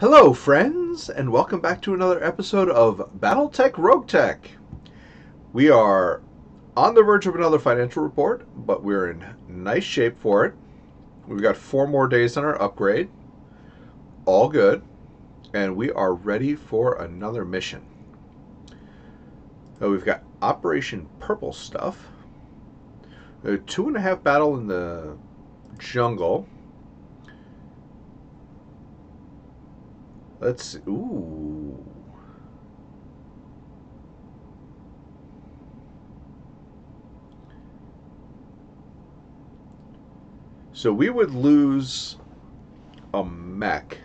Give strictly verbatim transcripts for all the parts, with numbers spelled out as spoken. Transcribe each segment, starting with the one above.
Hello friends, and welcome back to another episode of BattleTech RogueTech. We are on the verge of another financial report, but we're in nice shape for it. We've got four more days on our upgrade. All good. And we are ready for another mission. So we've got Operation Purple Stuff. A two and a half battle in the jungle. Let's see. Ooh. So we would lose a mech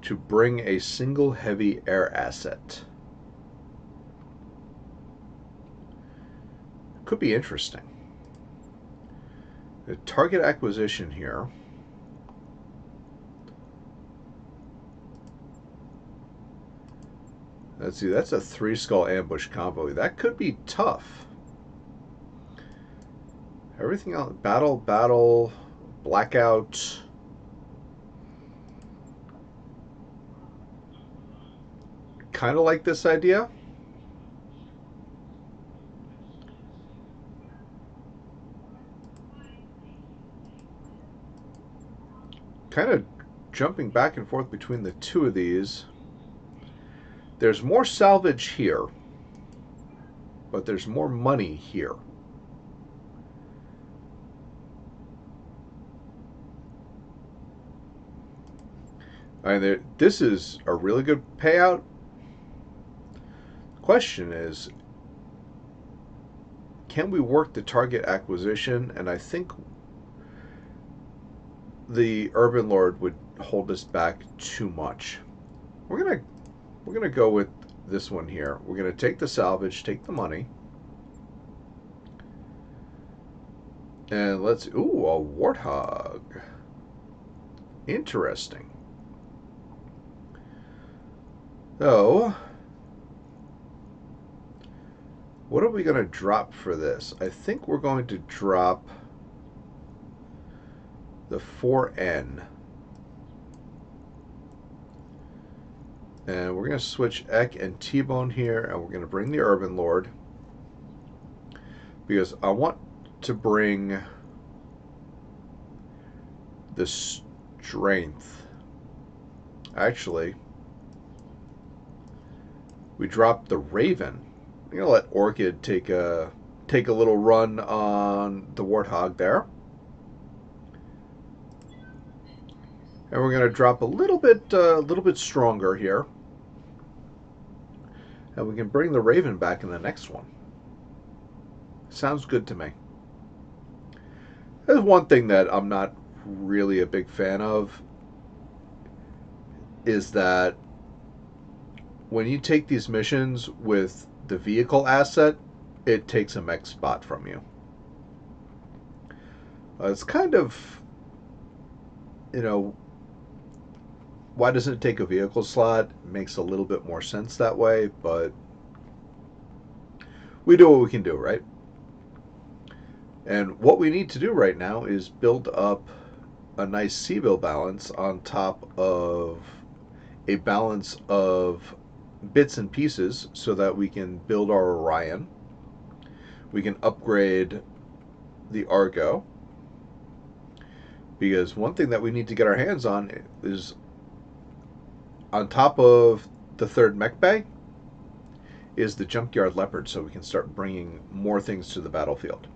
to bring a single heavy air asset. Could be interesting. The target acquisition here. Let's see, that's a three skull ambush combo. That could be tough. Everything else, battle, battle, blackout. Kind of like this idea. Kind of jumping back and forth between the two of these. There's more salvage here, but there's more money here. I mean, this is a really good payout. The question is, can we work the target acquisition? And I think the Urban Lord would hold us back too much. We're going to We're going to go with this one here. We're going to take the salvage, take the money. And let's... Ooh, a Warthog. Interesting. So, what are we going to drop for this? I think we're going to drop the four N. And we're going to switch Eck and T-Bone here, and we're going to bring the Urban Lord. Because I want to bring the strength. Actually, we dropped the Raven. I'm going to let Orchid take a, take a little run on the Warthog there. And we're going to drop a little bit, uh, little bit stronger here. And we can bring the Raven back in the next one. Sounds good to me. There's one thing that I'm not really a big fan of. Is that when you take these missions with the vehicle asset, it takes a mech spot from you. Uh, it's kind of, you know, why doesn't it take a vehicle slot? It makes a little bit more sense that way, but we do what we can do, right? And what we need to do right now is build up a nice C-bill balance on top of a balance of bits and pieces so that we can build our Orion. We can upgrade the Argo. Because one thing that we need to get our hands on is, on top of the third mech bay, is the Junkyard Leopard, so we can start bringing more things to the battlefield.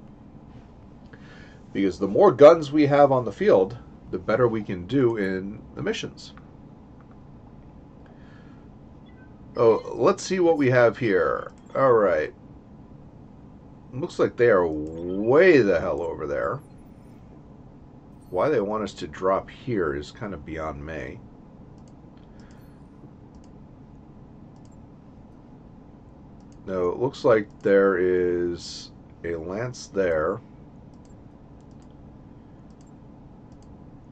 Because the more guns we have on the field, the better we can do in the missions. Oh, let's see what we have here. Alright. Looks like they are way the hell over there. Why they want us to drop here is kind of beyond me. No, it looks like there is a lance there.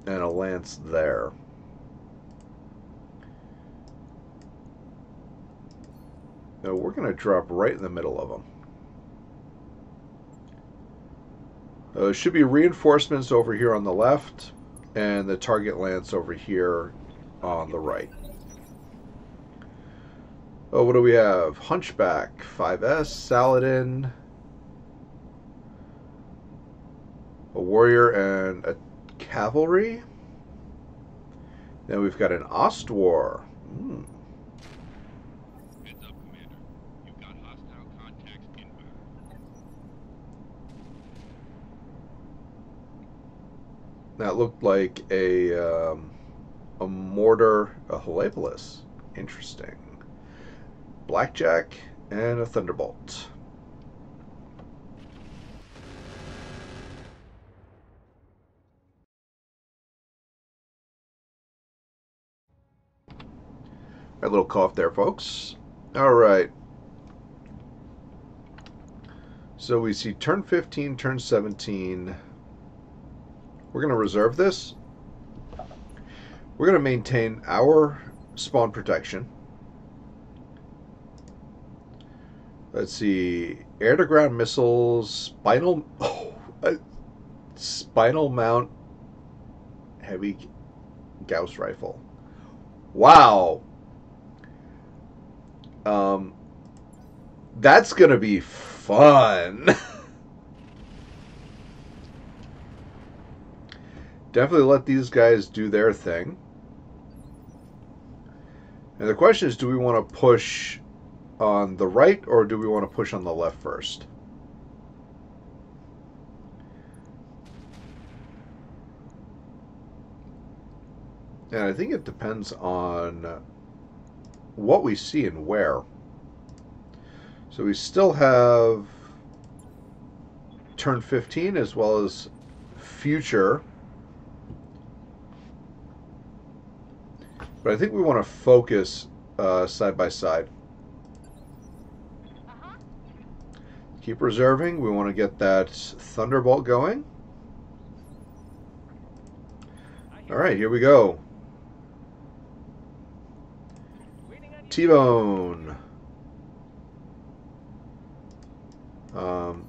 And a lance there. No, we're going to drop right in the middle of them. Uh, should be reinforcements over here on the left, and the target lance over here on the right. Oh, what do we have? Hunchback, five S, Saladin, a Warrior, and a Cavalry. Then we've got an Ostwar. Hmm. Heads up, Commander. You've got hostile contacts inbound. That looked like a um, a mortar, a Hellepolis. Interesting. Blackjack and a Thunderbolt. A little cough there, folks. All right. So we see turn fifteen, turn seventeen. We're going to reserve this. We're going to maintain our spawn protection. Let's see, air-to-ground missiles, spinal, oh, uh, spinal mount, heavy Gauss rifle. Wow, um, that's gonna be fun. Definitely let these guys do their thing. And the question is, do we want to push on the right, or do we want to push on the left first? And I think it depends on what we see and where. So we still have turn fifteen as well as future. But I think we want to focus uh, side by side. Keep reserving. We want to get that Thunderbolt going. Alright, here we go. T-Bone. Um,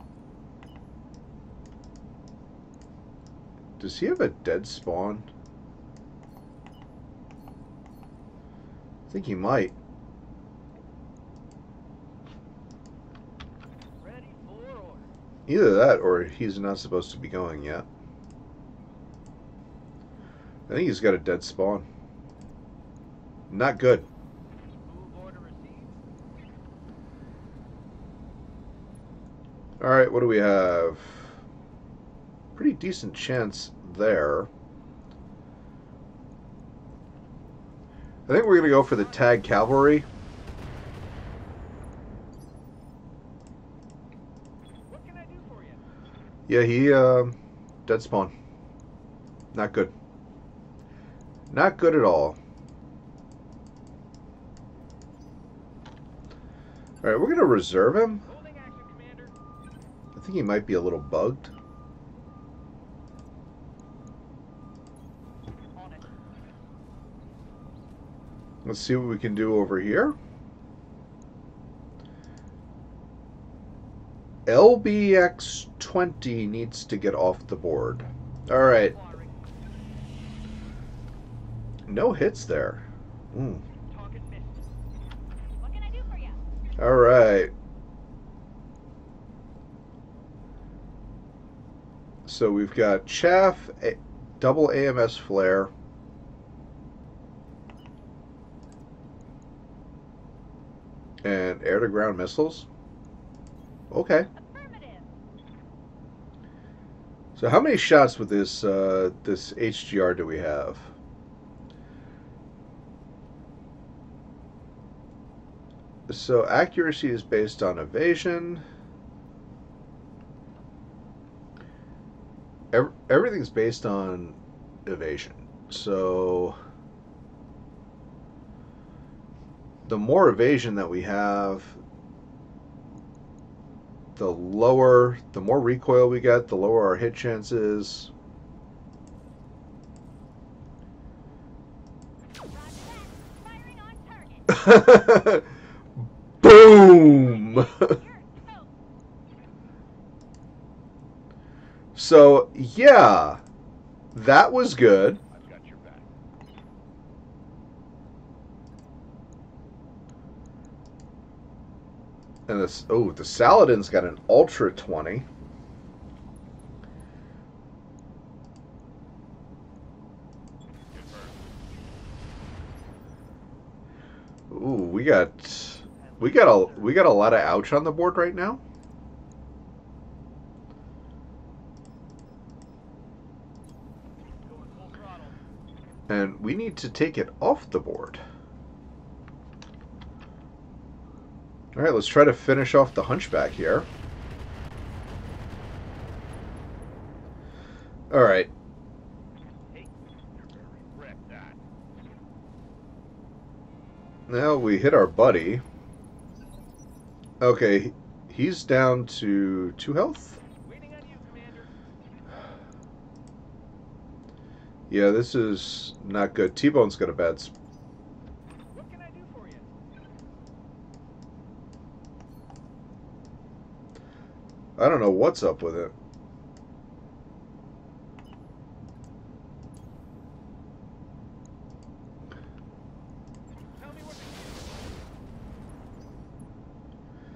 does he have a dead spawn? I think he might. Either that, or he's not supposed to be going yet. I think he's got a dead spawn. Not good. Alright, what do we have? Pretty decent chance there. I think we're going to go for the tag Cavalry. Yeah, he, uh, dead spawn. Not good. Not good at all. Alright, we're going to reserve him. I think he might be a little bugged. Let's see what we can do over here. L B X twenty needs to get off the board. Alright. No hits there. Mm. Alright. So we've got chaff, a double A M S flare. And air-to-ground missiles. Okay. So how many shots with this uh, this H G R do we have? So accuracy is based on evasion. Every, everything's based on evasion. So the more evasion that we have, the lower, the more recoil we get, the lower our hit chances. Firing on target. Boom! So, yeah, that was good. I've got your back. And this, oh, the Saladin's got an Ultra twenty. Ooh, we got, we got a, we got a lot of ouch on the board right now. And we need to take it off the board. Alright, let's try to finish off the Hunchback here. Alright. Now we hit our buddy. Okay, he's down to two health? Yeah, this is not good. T-Bone's got a bad spot. What can I do for you? I don't know what's up with it. Tell me what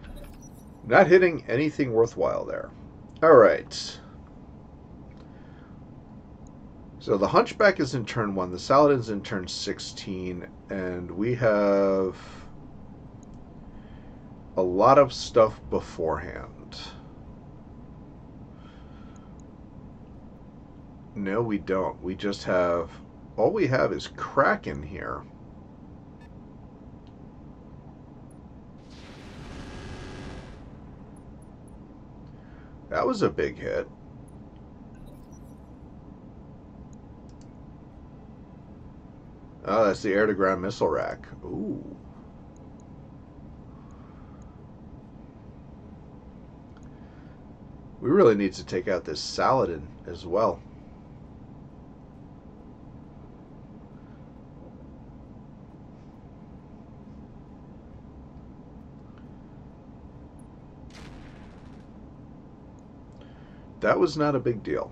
they do. Not hitting anything worthwhile there. All right. So the Hunchback is in turn one, the Saladin's in turn sixteen, and we have a lot of stuff beforehand. No, we don't. We just have... all we have is Kraken here. That was a big hit. Oh, that's the air-to-ground missile rack. Ooh. We really need to take out this Saladin as well. That was not a big deal.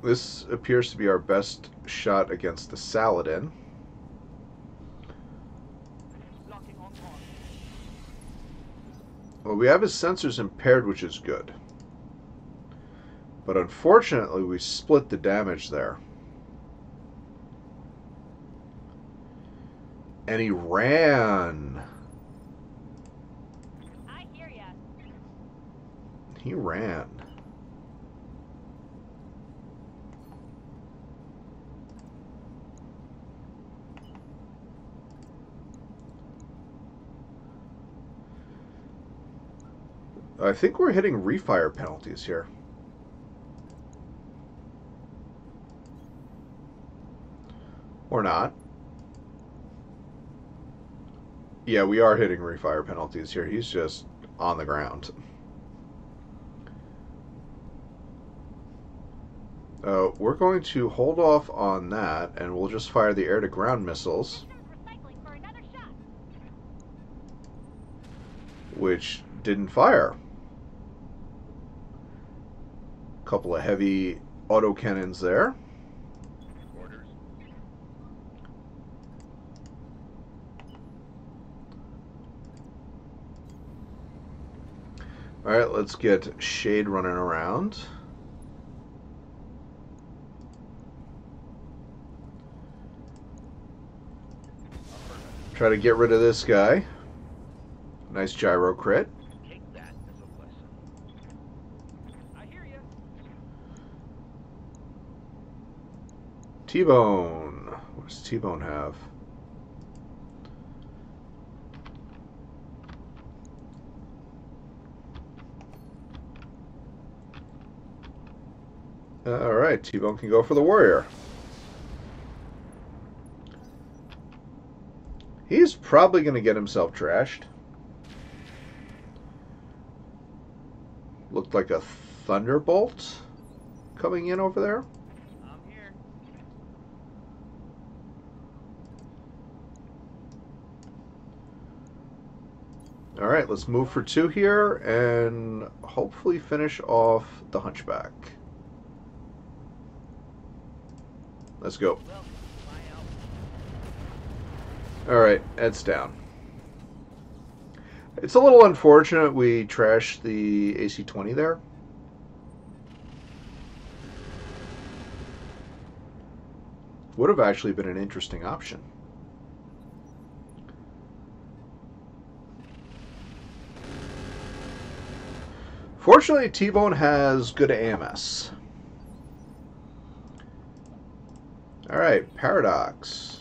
This appears to be our best shot against the Saladin. Well, we have his sensors impaired, which is good. But unfortunately, we split the damage there. And he ran. I hear ya. He ran. I think we're hitting refire penalties here. Or not. Yeah, we are hitting refire penalties here. He's just on the ground. Uh, we're going to hold off on that, and we'll just fire the air-to-ground missiles. Which didn't fire. Couple of heavy autocannons there. Orders. All right, let's get Shade running around. Try to get rid of this guy. Nice gyro crit. Take that as a lesson. I hear you. T-Bone. What does T-Bone have? All right, T-Bone can go for the Warrior. He's probably going to get himself trashed. Looked like a Thunderbolt coming in over there. I'm here. All right, let's move for two here and hopefully finish off the Hunchback. Let's go. All right, it's down. It's a little unfortunate we trashed the A C twenty there. Would have actually been an interesting option. Fortunately, T-Bone has good A M S. All right, Paradox.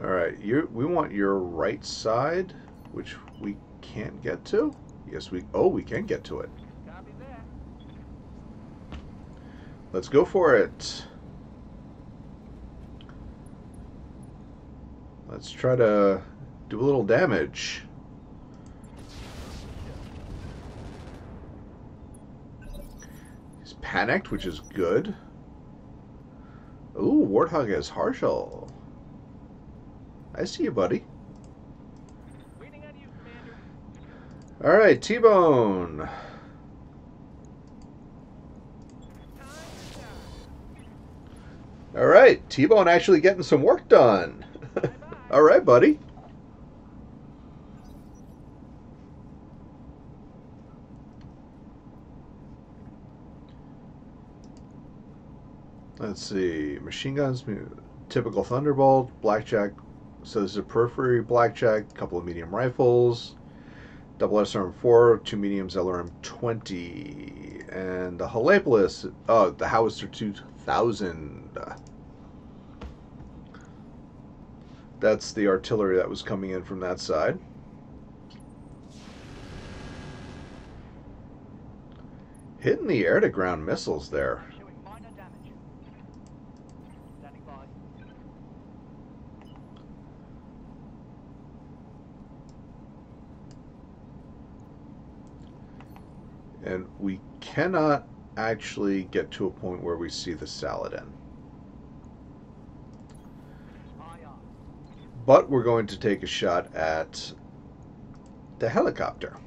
All right, you, we want your right side, which we can't get to. Yes, we... Oh, we can get to it. Copy that. Let's go for it. Let's try to do a little damage. He's panicked, which is good. Ooh, Warthog has Harshal. I see you, buddy. Waiting on you, Commander. All right, T-Bone. All right, T-Bone actually getting some work done. Bye-bye. All right, buddy. Let's see. Machine guns, typical Thunderbolt, Blackjack. So this is a periphery Blackjack, a couple of medium rifles, double S R M four, two mediums L R M twenty, and the Hellepolis, oh, the Howitzer two thousand. That's the artillery that was coming in from that side. Hitting the air-to-ground missiles there. And we cannot actually get to a point where we see the Saladin. But we're going to take a shot at the helicopter.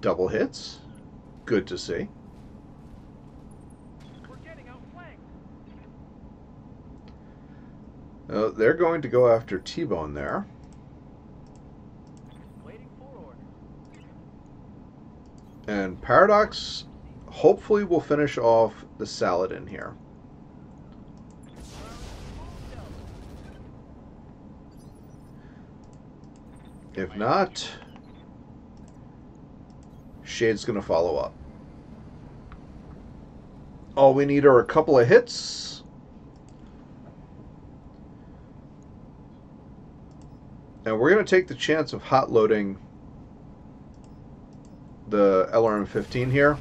Double hits. Good to see. We're getting outflanked. Uh, they're going to go after T-Bone there. And Paradox hopefully will finish off the Saladin here. If not, Shade's going to follow up. All we need are a couple of hits. And we're going to take the chance of hot loading the L R M fifteen here.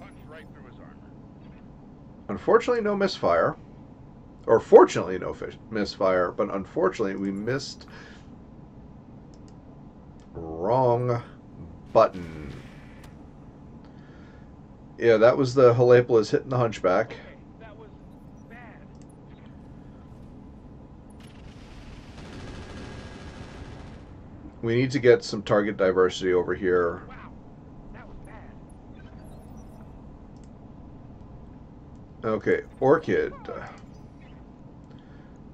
Punch right through his armor. Unfortunately, no misfire. Or fortunately, no fish misfire, but unfortunately, we missed wrong button. Yeah, that was the Hellepolis hitting the Hunchback. We need to get some target diversity over here. Wow, that was bad. Okay, Orchid.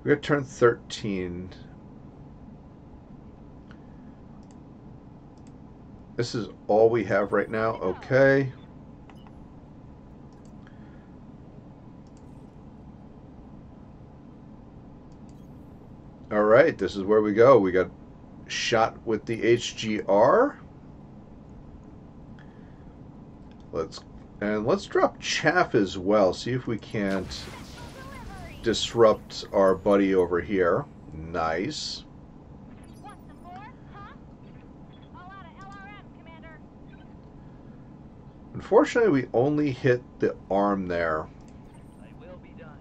We got turn thirteen. This is all we have right now. Okay. All right, this is where we go. We got shot with the H G R. Let's and let's drop chaff as well. See if we can't disrupt our buddy over here. Nice. Want some more, huh? All out of L R M, Commander. Unfortunately, we only hit the arm there. I will be done.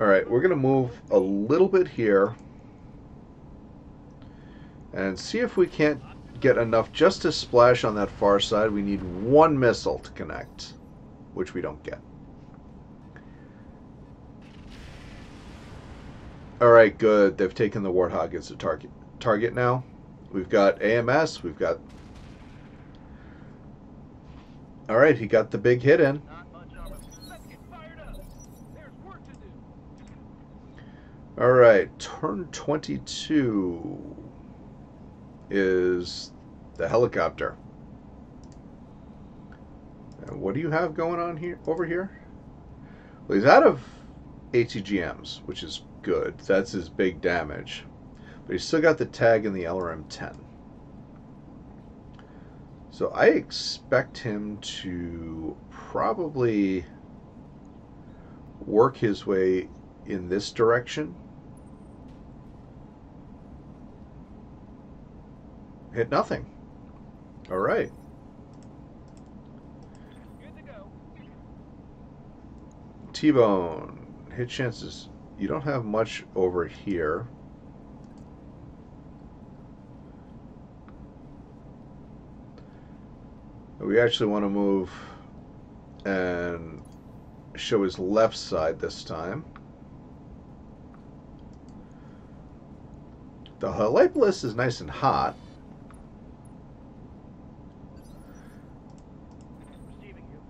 All right, we're going to move a little bit here and see if we can't get enough just to splash on that far side. We need one missile to connect, which we don't get. Alright, good. They've taken the Warthog as a target target now. We've got A M S, we've got... Alright, he got the big hit in. Alright, turn twenty-two is the helicopter. And what do you have going on here over here? Well, he's out of A T G Ms, which is good. That's his big damage. But he's still got the tag in the L R M ten. So I expect him to probably work his way in this direction. Hit nothing. All right. Good to go. T-Bone. Hit chances. You don't have much over here. We actually want to move and show his left side this time. The Hellepolis is nice and hot.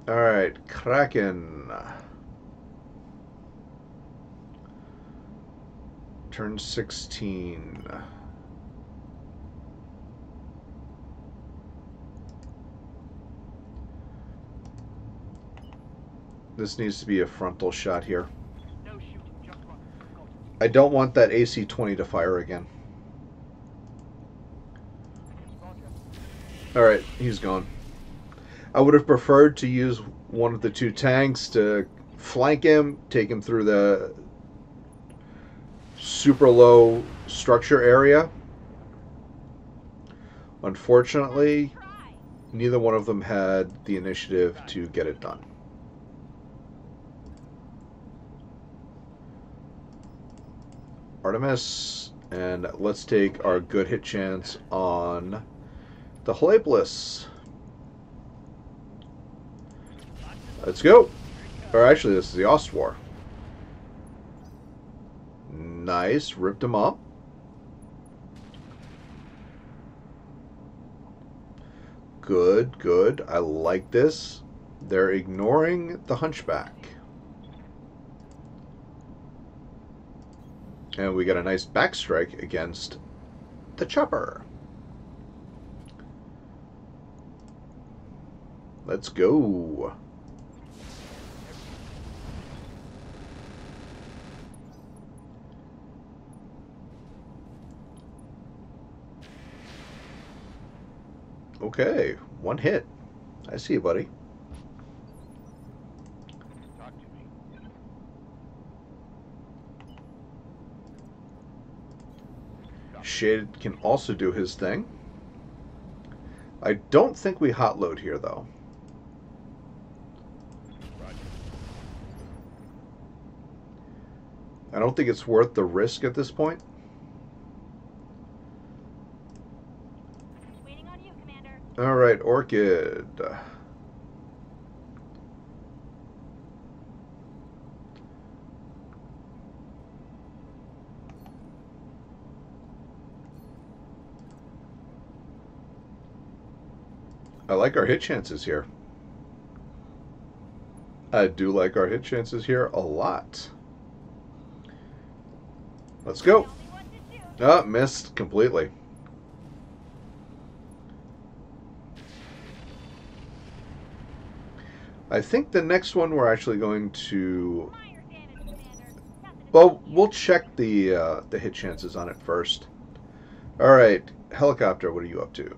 Alright, Kraken. Turn sixteen. This needs to be a frontal shot here. I don't want that A C twenty to fire again. Alright, he's gone. I would have preferred to use one of the two tanks to flank him, take him through the super low structure area. Unfortunately, neither one of them had the initiative to get it done. Artemis, and let's take our good hit chance on the Hellepolis. Let's go. Or actually, this is the Ostwar. Nice. Ripped him up. Good, good. I like this. They're ignoring the Hunchback. And we got a nice back strike against the chopper. Let's go. Okay, one hit. I see you, buddy. Talk to me. Shade can also do his thing. I don't think we hot load here, though. Roger. I don't think it's worth the risk at this point. All right, Orchid. I like our hit chances here. I do like our hit chances here a lot. Let's go. Oh, missed completely. I think the next one we're actually going to... Well, we'll check the uh, the hit chances on it first. Alright, helicopter, what are you up to?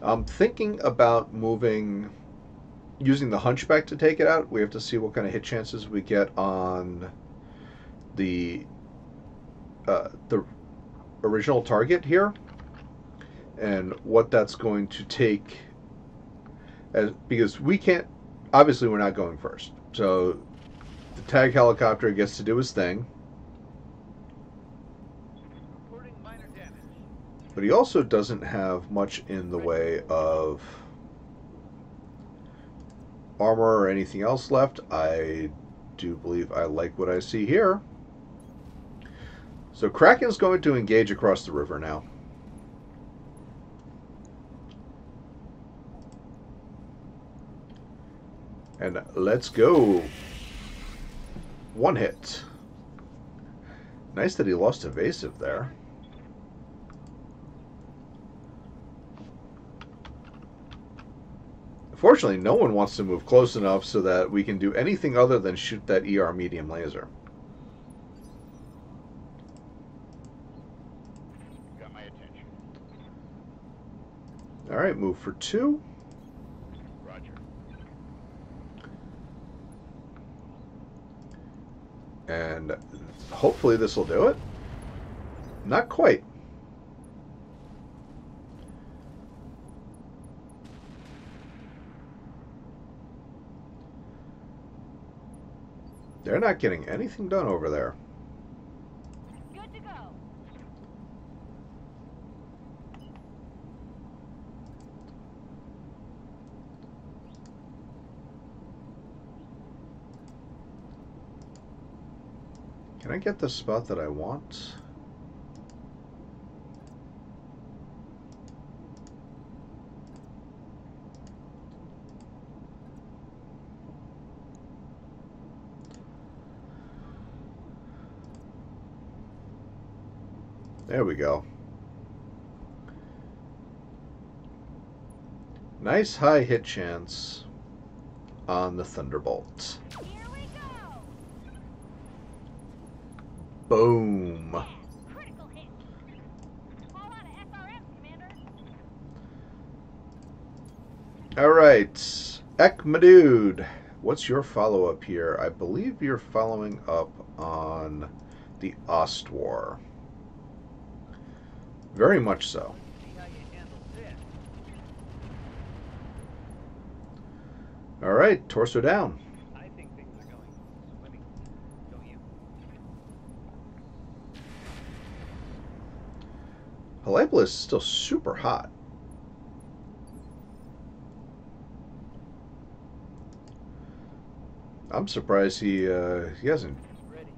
I'm thinking about moving using the Hunchback to take it out. We have to see what kind of hit chances we get on the uh, the original target here, and what that's going to take, as because we can't, obviously we're not going first, so the tag helicopter gets to do his thing, but he also doesn't have much in the way of armor or anything else left. I do believe I like what I see here. So Kraken's going to engage across the river now. And let's go. One hit. Nice that he lost evasive there. Fortunately, no one wants to move close enough so that we can do anything other than shoot that E R medium laser. Alright, move for two. Roger. And hopefully this will do it. Not quite. They're not getting anything done over there. Good to go. Can I get the spot that I want? There we go. Nice high hit chance on the Thunderbolt. Here we go. Boom. Critical hit. Hold on to S R M, Commander. All right, Eck, my dude. What's your follow-up here? I believe you're following up on the Ostwar. Very much so. All right, torso down. I think things are going swimming. Don't you? Hellepolis is still super hot. I'm surprised he uh, he hasn't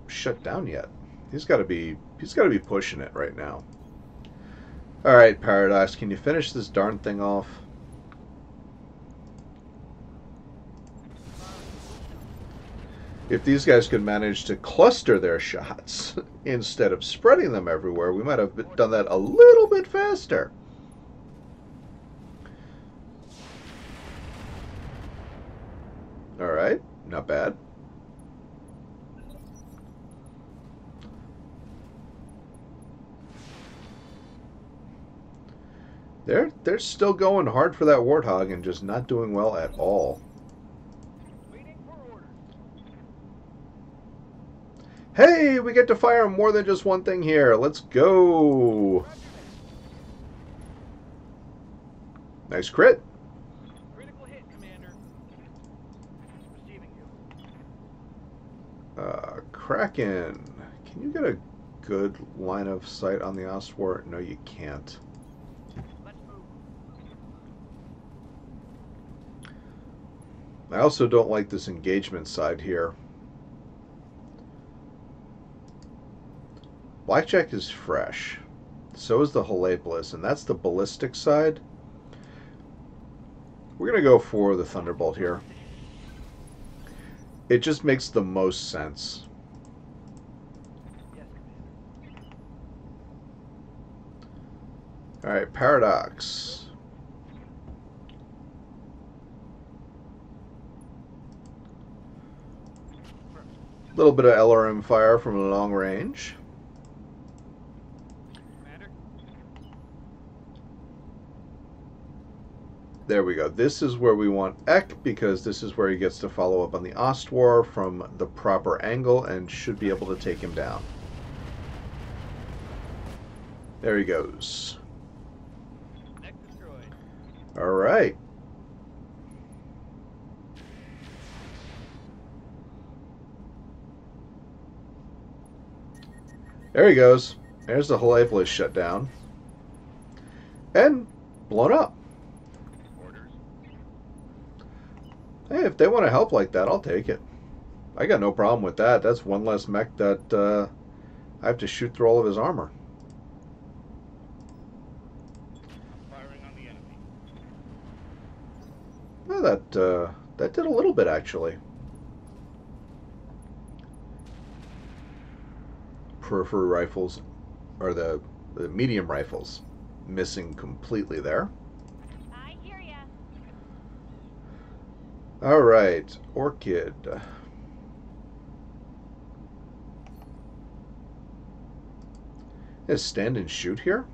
shut down yet. He's got to be he's got to be pushing it right now. Alright, Paradox, can you finish this darn thing off? If these guys could manage to cluster their shots instead of spreading them everywhere, we might have done that a little bit faster. Alright, not bad. They're, they're still going hard for that Warthog and just not doing well at all. Hey, we get to fire more than just one thing here. Let's go. Nice crit. Critical hit, Commander. Receiving you. Uh, Kraken. Can you get a good line of sight on the Ostwar? No, you can't. I also don't like this engagement side here. Blackjack is fresh. So is the Hellepolis, and that's the ballistic side. We're going to go for the Thunderbolt here. It just makes the most sense. Alright, Paradox. A little bit of L R M fire from a long range. There we go. This is where we want Eck, because this is where he gets to follow up on the Ostwar from the proper angle and should be able to take him down. There he goes. Alright. There he goes. There's the whole Hellepolis shut down. And blown up. Hey, if they want to help like that, I'll take it. I got no problem with that. That's one less mech that uh, I have to shoot through all of his armor. Firing on the enemy. Well, that, uh, that did a little bit, actually. Periphery rifles, or the, the medium rifles, missing completely there. All right, Orchid. Is stand and shoot here?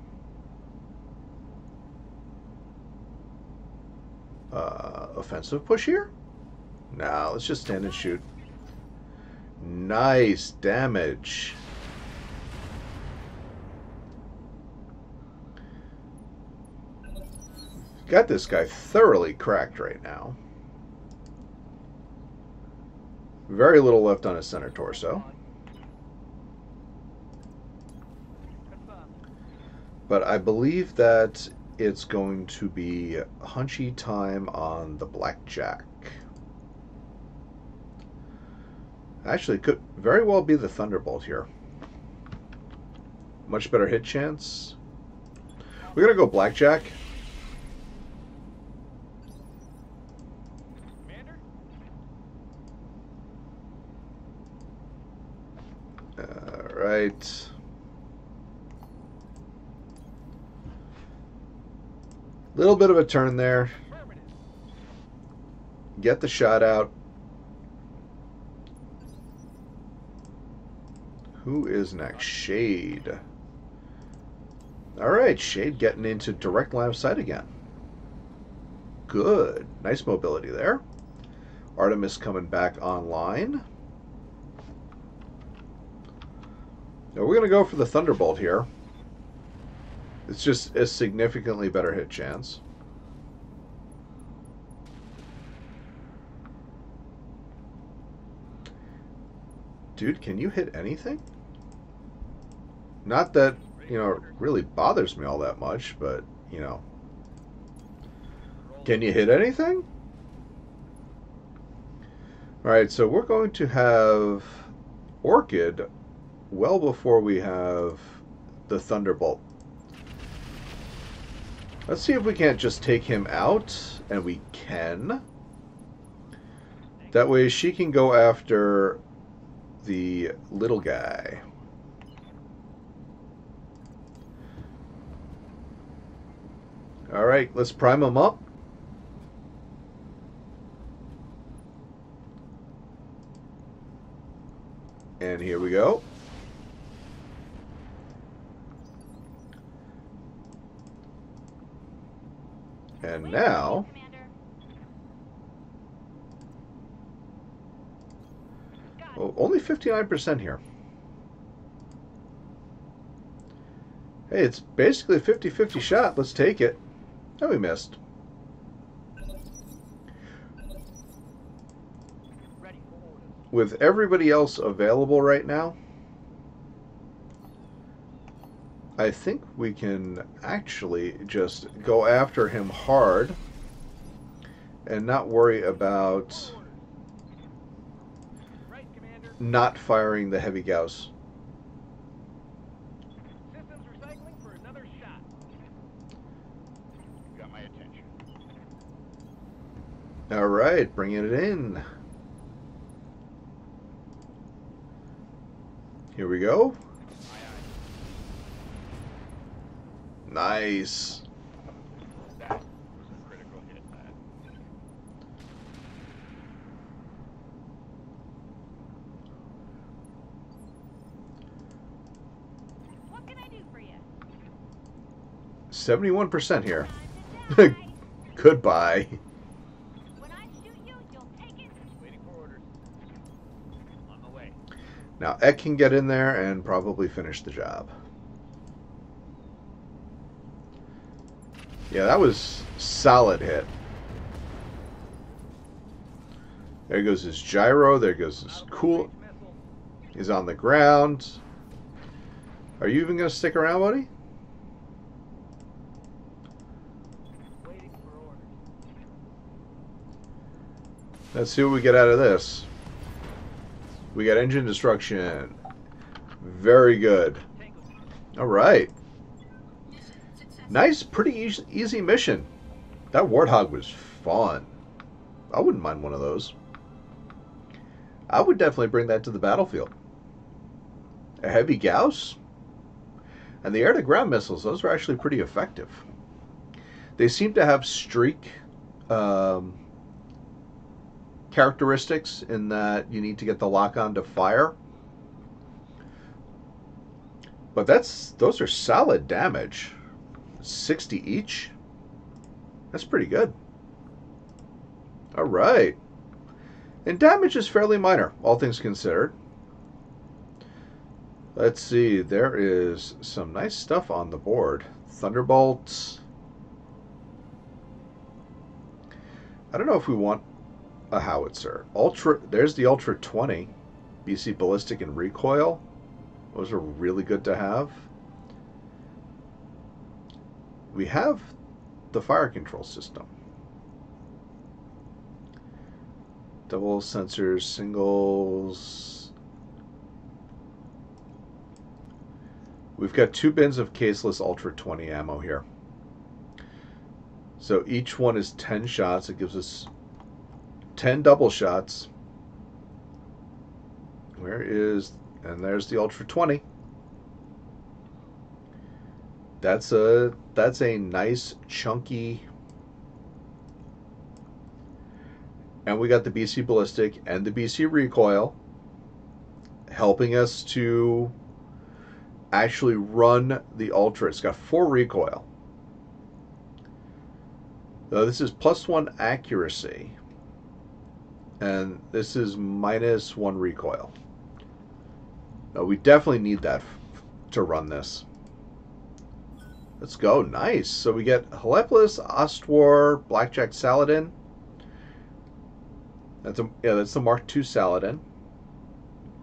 Uh, offensive push here? Nah, let's just stand and shoot. Nice damage. Got this guy thoroughly cracked right now. Very little left on his center torso. But I believe that it's going to be hunchy time on the Blackjack. Actually, could very well be the Thunderbolt here. Much better hit chance. We're going to go Blackjack. Right. Little bit of a turn there. Get the shot out. Who is next? Shade. Alright, Shade getting into direct line of sight again. Good. Nice mobility there. Artemis coming back online. Now we're going to go for the Thunderbolt here. It's just a significantly better hit chance. Dude, can you hit anything? Not that, you know, it really bothers me all that much, but, you know. Can you hit anything? Alright, so we're going to have Orchid well before we have the Thunderbolt. Let's see if we can't just take him out, and we can. That way she can go after the little guy. Alright, let's prime him up. And here we go. And now, oh, only fifty-nine percent here. Hey, it's basically a fifty fifty shot. Let's take it. Oh, we missed. With everybody else available right now, I think we can actually just go after him hard and not worry about not firing the heavy gauss. Systems recycling for another shot. You got my attention. All right, bringing it in. Here we go. Nice. That was a critical hit, man. What can I do for you? seventy-one percent here. Goodbye. When I shoot you, you'll take it. Waiting for orders. On my way. Now Eck can get in there and probably finish the job. Yeah, that was solid hit. There goes his gyro. There goes his cool. He's on the ground. Are you even going to stick around, buddy? Waiting for orders. Let's see what we get out of this. We got engine destruction. Very good. All right. Nice, pretty easy, easy mission. That Warthog was fun. I wouldn't mind one of those. I would definitely bring that to the battlefield. A heavy Gauss? And the air-to-ground missiles, those are actually pretty effective. They seem to have streak um, characteristics in that you need to get the lock-on to fire. But that's those are solid damage. sixty each. That's pretty good. Alright. And damage is fairly minor, all things considered. Let's see, there is some nice stuff on the board. Thunderbolts. I don't know if we want a howitzer. Ultra, there's the Ultra twenty. B C Ballistic and Recoil. Those are really good to have. We have the fire control system. Double sensors, singles. We've got two bins of caseless Ultra twenty ammo here. So each one is ten shots. It gives us ten double shots. Where is... And there's the Ultra twenty. That's a that's a nice chunky, and we got the B C Ballistic and the B C Recoil helping us to actually run the Ultra. It's got four recoil. Now this is plus one accuracy, and this is minus one recoil. Now we definitely need that to run this. Let's go. Nice. So we get Hellepolis, Ostwar, Blackjack, Saladin. That's a, yeah, that's the Mark two Saladin.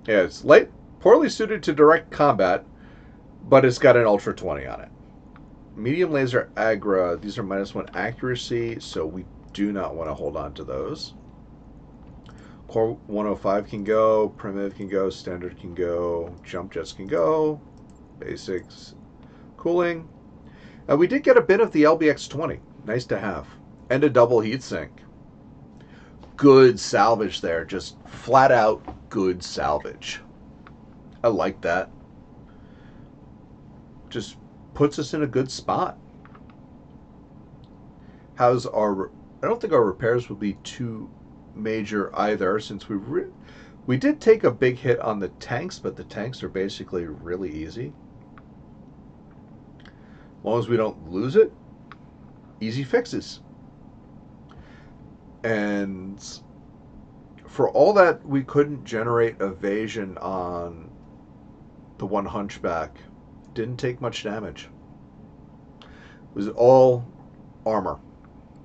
Yeah, it's light, poorly suited to direct combat, but it's got an Ultra twenty on it. Medium laser aggro. These are minus one accuracy, so we do not want to hold on to those. Core one oh five can go. Primitive can go. Standard can go. Jump jets can go. Basics. Cooling. Uh, we did get a bit of the L B X twenty. Nice to have. And a double heatsink. Good salvage there. Just flat out good salvage. I like that. Just puts us in a good spot. How's our... I don't think our repairs will be too major either, since we... Re we did take a big hit on the tanks, but the tanks are basically really easy. As long as we don't lose it, easy fixes. And for all that we couldn't generate evasion on the one Hunchback, didn't take much damage. It was all armor.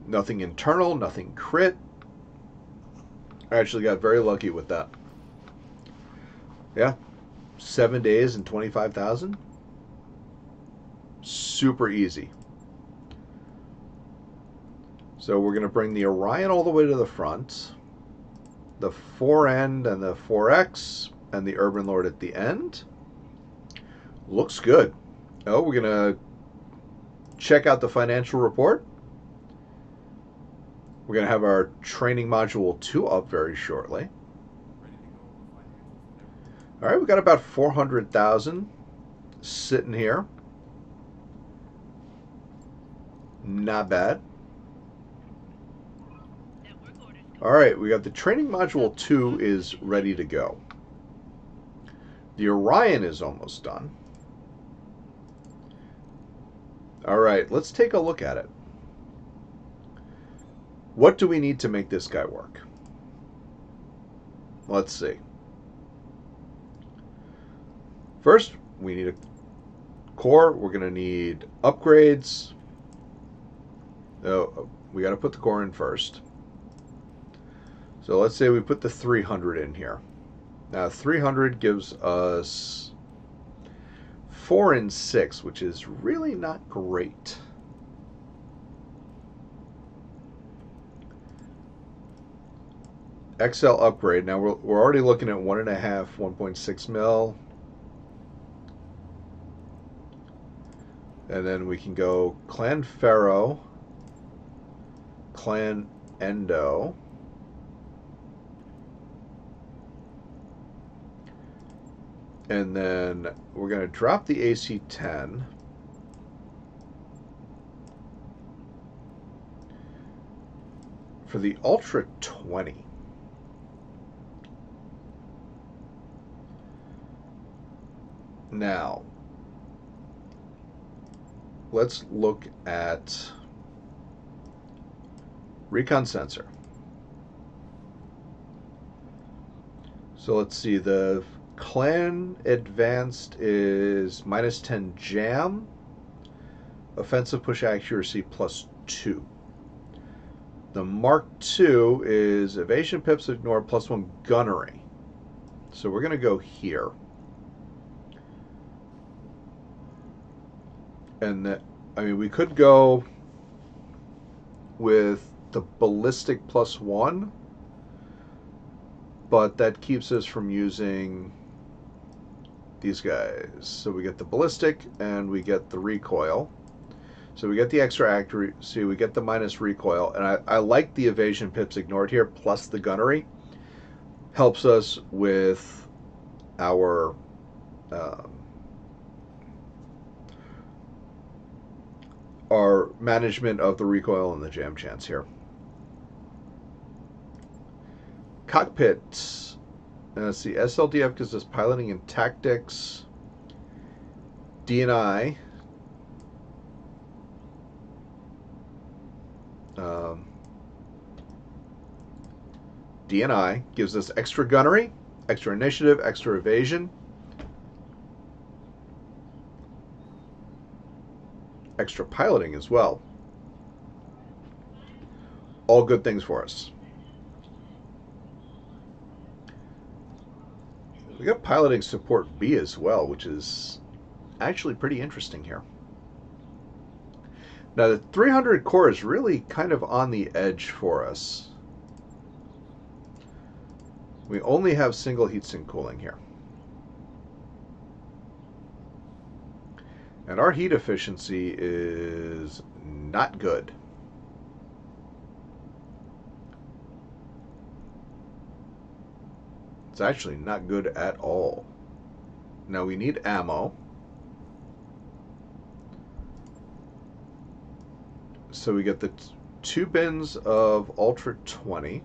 Nothing internal, nothing crit. I actually got very lucky with that. Yeah, seven days and twenty-five thousand. Super easy. So we're going to bring the Orion all the way to the front, the four end and the four X, and the Urban Lord at the end. Looks good. Oh, we're going to check out the financial report. We're going to have our training module two up very shortly. All right, we've got about four hundred thousand sitting here. Not bad. Alright, we got the training module two is ready to go. The Orion is almost done. Alright, let's take a look at it. What do we need to make this guy work? Let's see. First, we need a core. We're going to need upgrades. Oh, we got to put the core in first. So let's say we put the three hundred in here. Now three hundred gives us four and six, which is really not great. X L upgrade. Now we're, we're already looking at one and a half, one point six mil. And then we can go Clan Pharaoh, Clan Endo, and then we're going to drop the A C ten. For the Ultra twenty. Now, let's look at recon sensor. So let's see, the Clan Advanced is minus ten jam, offensive push accuracy plus two. The Mark two is evasion pips ignore plus one gunnery. So we're going to go here. And the, I mean, we could go with the ballistic plus one, but that keeps us from using these guys. So we get the ballistic and we get the recoil. So we get the extra accuracy, we get the minus recoil, and I, I like the evasion pips ignored here, plus the gunnery. Helps us with our um, our management of the recoil and the jam chance here. Cockpit. Now let's see, S L D F gives us piloting and tactics. D N I. Um, D N I gives us extra gunnery, extra initiative, extra evasion, extra piloting as well. All good things for us. We got piloting support B as well, which is actually pretty interesting here. Now the three hundred core is really kind of on the edge for us. We only have single heatsink cooling here. And our heat efficiency is not good. It's actually not good at all. Now we need ammo. So we get the t two bins of Ultra twenty.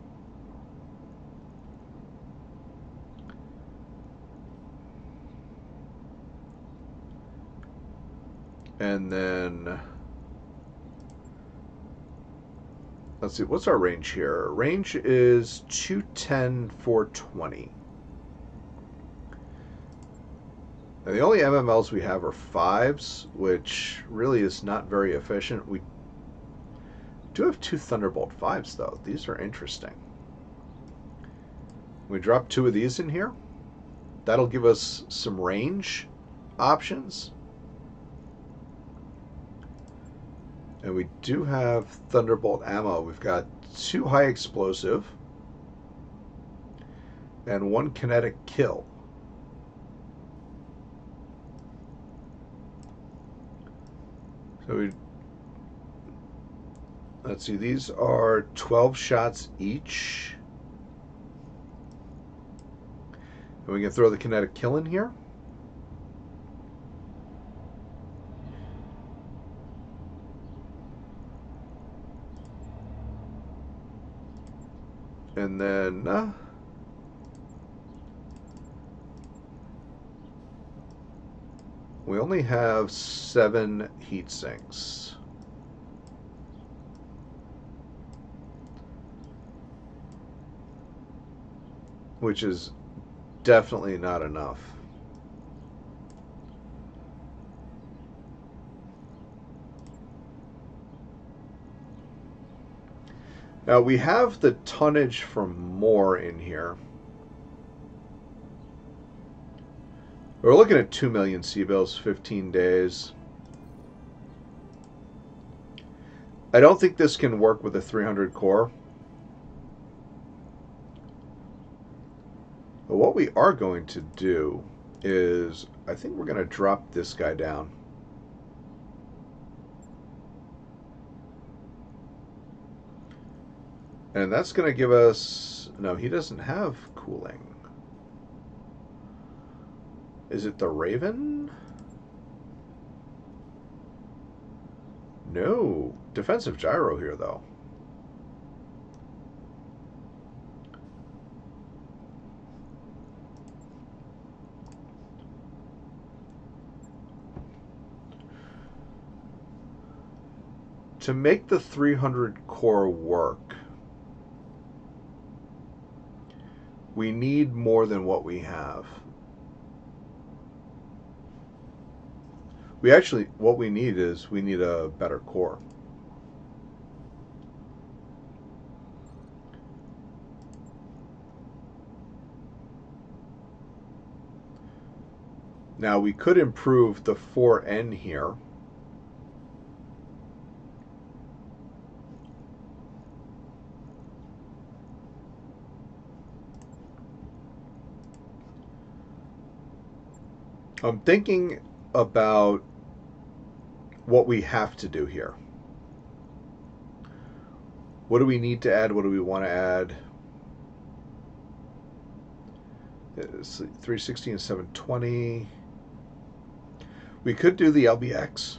And then, let's see, what's our range here? Range is two ten, four twenty. Now the only M M Ls we have are fives, which really is not very efficient. We do have two Thunderbolt fives, though. These are interesting. We drop two of these in here. That'll give us some range options. And we do have Thunderbolt ammo. We've got two high explosive and one kinetic kill. So we, let's see, these are twelve shots each. And we can throw the kinetic kill in here. And then uh, we only have seven heat sinks. which is definitely not enough. Now we have the tonnage for more in here. We're looking at two million sea bills, fifteen days. I don't think this can work with a three hundred core. But what we are going to do is, I think we're going to drop this guy down. And that's going to give us... No, he doesn't have cooling. Is it the Raven? No. Defensive gyro here, though. To make the three hundred core work, we need more than what we have. We actually, what we need is, we need a better core. Now we could improve the four N here. I'm thinking about what we have to do here. What do we need to add? What do we want to add? It's three sixty and seven twenty. We could do the L B X,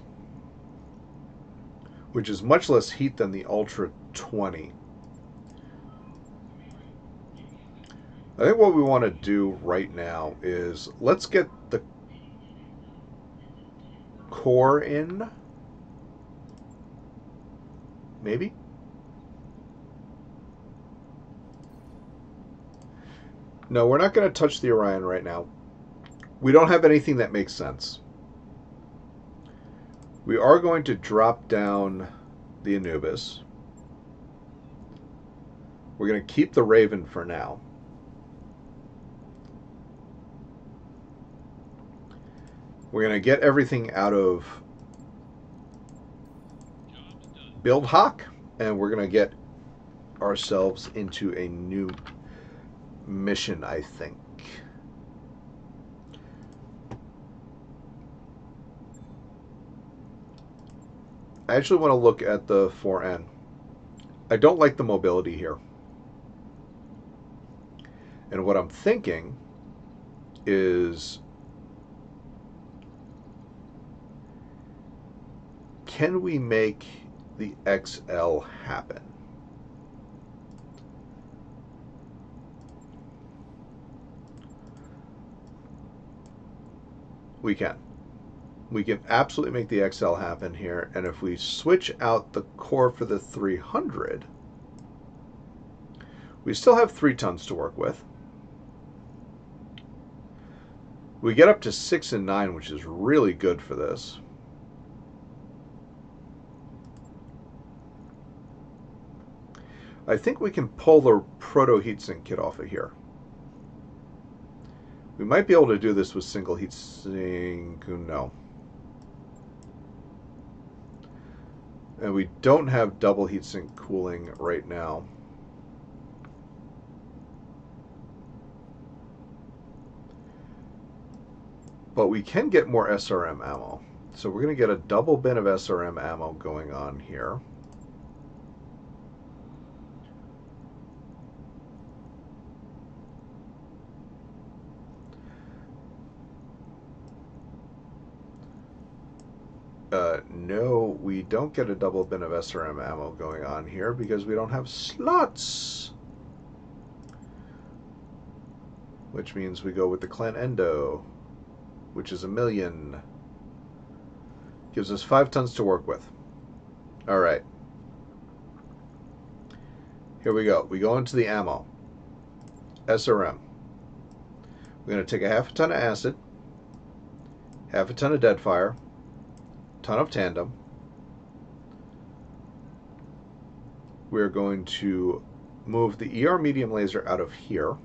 which is much less heat than the Ultra twenty. I think what we want to do right now is, let's get the core in, maybe. No, we're not going to touch the Orion right now. We don't have anything that makes sense. We are going to drop down the Anubis. We're going to keep the Raven for now. We're going to get everything out of Build Hawk, and we're going to get ourselves into a new mission, I think. I actually want to look at the four N. I don't like the mobility here. And what I'm thinking is, can we make the X L happen? We can. We can absolutely make the X L happen here. And if we switch out the core for the three hundred, we still have three tons to work with. We get up to six and nine, which is really good for this. I think we can pull the proto heatsink kit off of here. We might be able to do this with single heatsink. No. And we don't have double heatsink cooling right now. But we can get more S R M ammo. So we're going to get a double bin of S R M ammo going on here. Uh, no, we don't get a double bin of S R M ammo going on here because we don't have slots. Which means we go with the Clan Endo, which is a million. Gives us five tons to work with. Alright. Here we go. We go into the ammo. S R M. We're going to take a half a ton of acid, half a ton of dead fire, ton of tandem. We're going to move the E R medium laser out of here.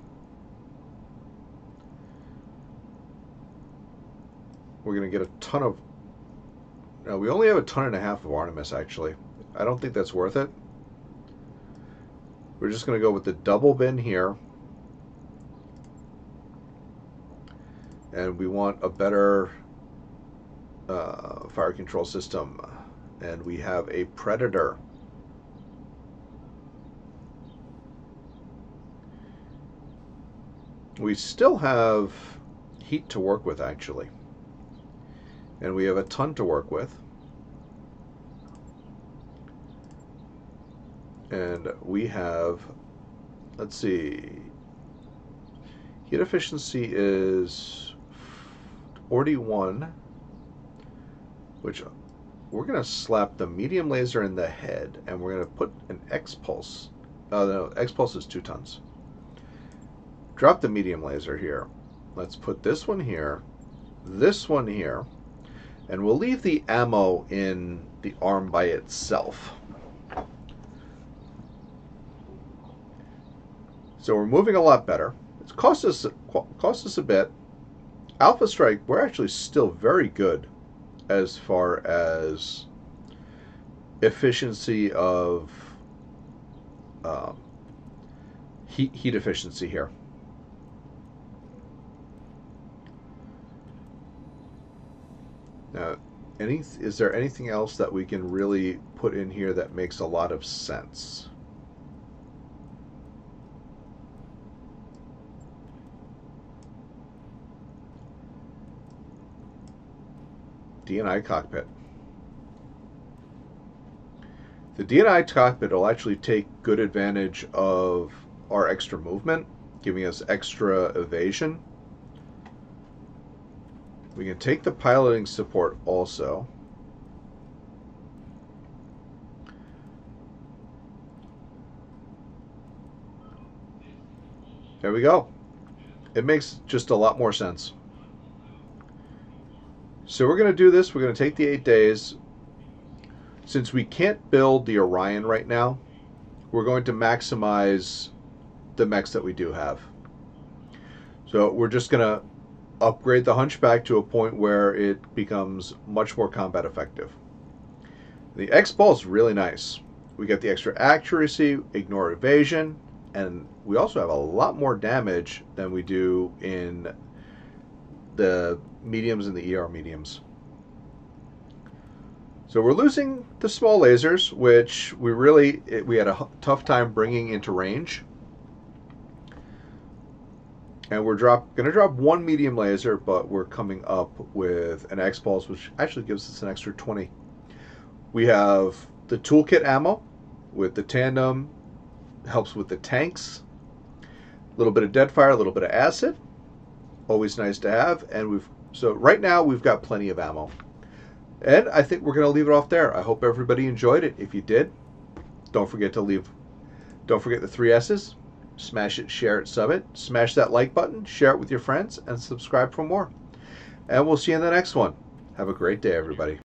We're going to get a ton of... No, we only have a ton and a half of Artemis, actually. I don't think that's worth it. We're just going to go with the double bin here. And we want a better uh, fire control system. And we have a Predator. We still have heat to work with, actually. And we have a ton to work with. And we have, let's see, heat efficiency is forty-one, which we're going to slap the medium laser in the head, and we're going to put an X-Pulse. Oh, no, X-Pulse is two tons. Drop the medium laser here. Let's put this one here, this one here. And we'll leave the ammo in the arm by itself. So we're moving a lot better. It's cost us, cost us a bit. Alpha Strike, we're actually still very good as far as efficiency of um, heat, heat efficiency here. Now, any is there anything else that we can really put in here that makes a lot of sense? D N I cockpit. The D N I cockpit will actually take good advantage of our extra movement, giving us extra evasion. We can take the piloting support also. There we go. It makes just a lot more sense. So we're going to do this. We're going to take the eight days. Since we can't build the Orion right now, we're going to maximize the mechs that we do have. So we're just going to upgrade the Hunchback to a point where it becomes much more combat effective. The X-Ball is really nice. We get the extra accuracy, ignore evasion, and we also have a lot more damage than we do in the mediums and the E R mediums. So we're losing the small lasers, which we really it, we had a tough time bringing into range. And we're drop, going to drop one medium laser, but we're coming up with an X-Pulse, which actually gives us an extra twenty. We have the toolkit ammo with the tandem, helps with the tanks. A little bit of dead fire, a little bit of acid. Always nice to have. And we've so right now we've got plenty of ammo. And I think we're going to leave it off there. I hope everybody enjoyed it. If you did, don't forget to leave. Don't forget the three S's. Smash it, share it, sub it, smash that like button, share it with your friends, and subscribe for more. And we'll see you in the next one. Have a great day, everybody.